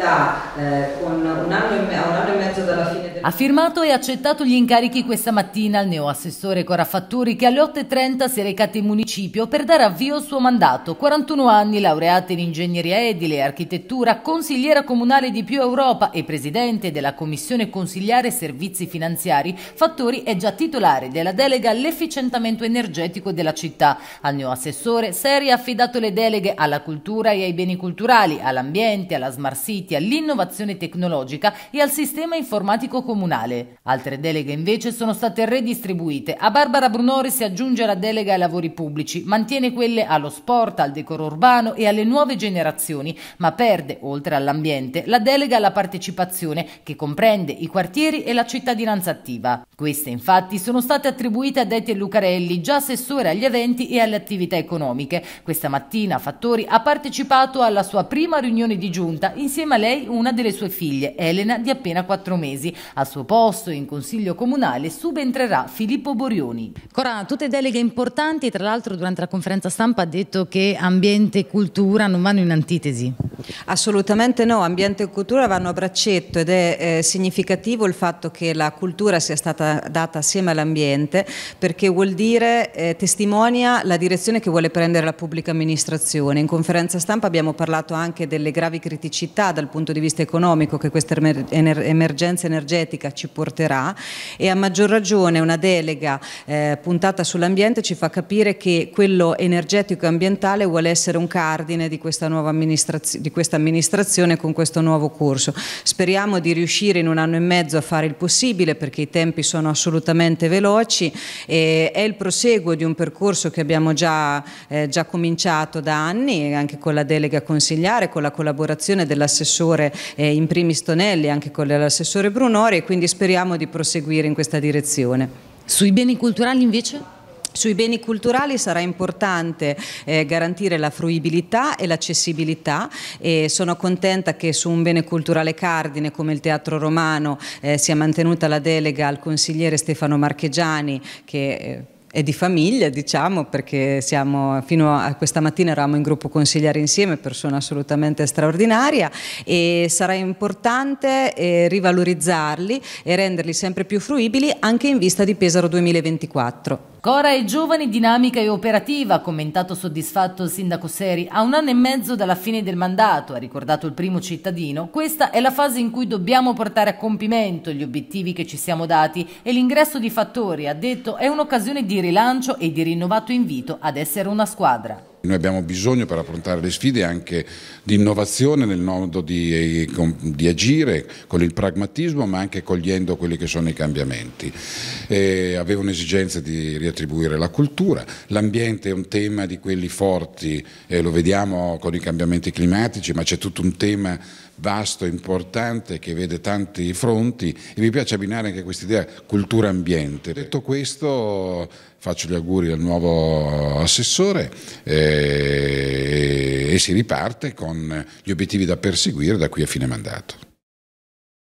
attività con un anno e mezzo dalla fine del... Ha firmato e accettato gli incarichi questa mattina il neoassessore Cora Fattori, che alle 8:30 si è recato in municipio per dare avvio al suo mandato. 41 anni, laureata in ingegneria edile e architettura, consigliera comunale di Più Europa e presidente della Commissione Consigliare Servizi Finanziari, Fattori è già titolare della delega all'efficientamento energetico della città. Al neoassessore Seri ha affidato le deleghe alla cultura e ai beni culturali, all'ambiente, alla Smart City, all'innovazione tecnologica e al sistema informatico comunale. Altre deleghe invece sono state redistribuite. A Barbara Brunori si aggiunge la delega ai lavori pubblici, mantiene quelle allo sport, al decoro urbano e alle nuove generazioni, ma perde, oltre all'ambiente, la delega alla partecipazione, che comprende i quartieri e la cittadinanza attiva. Queste infatti sono state attribuite a Etienn Lucarelli, già assessore agli eventi e alle attività economiche. Questa mattina Fattori ha partecipato alla sua prima riunione di giunta, insieme a lei una delle sue figlie, Elena, di appena 4 mesi. Al suo posto in consiglio comunale subentrerà Filippo Borioni. Cora, tutte deleghe importanti, tra l'altro durante la conferenza stampa ha detto che ambiente e cultura non vanno in antitesi. Assolutamente no, ambiente e cultura vanno a braccetto ed è significativo il fatto che la cultura sia stata data assieme all'ambiente, perché vuol dire, testimonia la direzione che vuole prendere la pubblica amministrazione. In conferenza stampa abbiamo parlato anche delle gravi criticità dal punto di vista economico che questa emergenza energetica ci porterà, e a maggior ragione una delega puntata sull'ambiente ci fa capire che quello energetico e ambientale vuole essere un cardine di questa nuova amministrazione, con questo nuovo corso. Speriamo di riuscire in un anno e mezzo a fare il possibile, perché i tempi sono assolutamente veloci e è il proseguo di un percorso che abbiamo già cominciato da anni, anche con la delega consigliare, con la collaborazione dell'assessore in primis Tonelli, anche con l'assessore Brunori, e quindi speriamo di proseguire in questa direzione. Sui beni culturali invece? Sui beni culturali sarà importante garantire la fruibilità e l'accessibilità, e sono contenta che su un bene culturale cardine come il Teatro Romano sia mantenuta la delega al consigliere Stefano Marchegiani, che è di famiglia, diciamo, perché fino a questa mattina eravamo in gruppo consigliare insieme, persona assolutamente straordinaria, e sarà importante rivalorizzarli e renderli sempre più fruibili anche in vista di Pesaro 2024. Cora è giovane, dinamica e operativa, ha commentato soddisfatto il sindaco Seri. A 1 anno e mezzo dalla fine del mandato, ha ricordato il primo cittadino, questa è la fase in cui dobbiamo portare a compimento gli obiettivi che ci siamo dati, e l'ingresso di Fattori, ha detto, è un'occasione di rilancio e di rinnovato invito ad essere una squadra. Noi abbiamo bisogno, per affrontare le sfide, anche di innovazione nel modo di agire, con il pragmatismo, ma anche cogliendo quelli che sono i cambiamenti. Avevo un'esigenza di riattribuire la cultura, l'ambiente è un tema di quelli forti, lo vediamo con i cambiamenti climatici, ma c'è tutto un tema vasto, importante, che vede tanti fronti, e mi piace abbinare anche questa idea cultura-ambiente. Detto questo, faccio gli auguri al nuovo assessore e si riparte con gli obiettivi da perseguire da qui a fine mandato.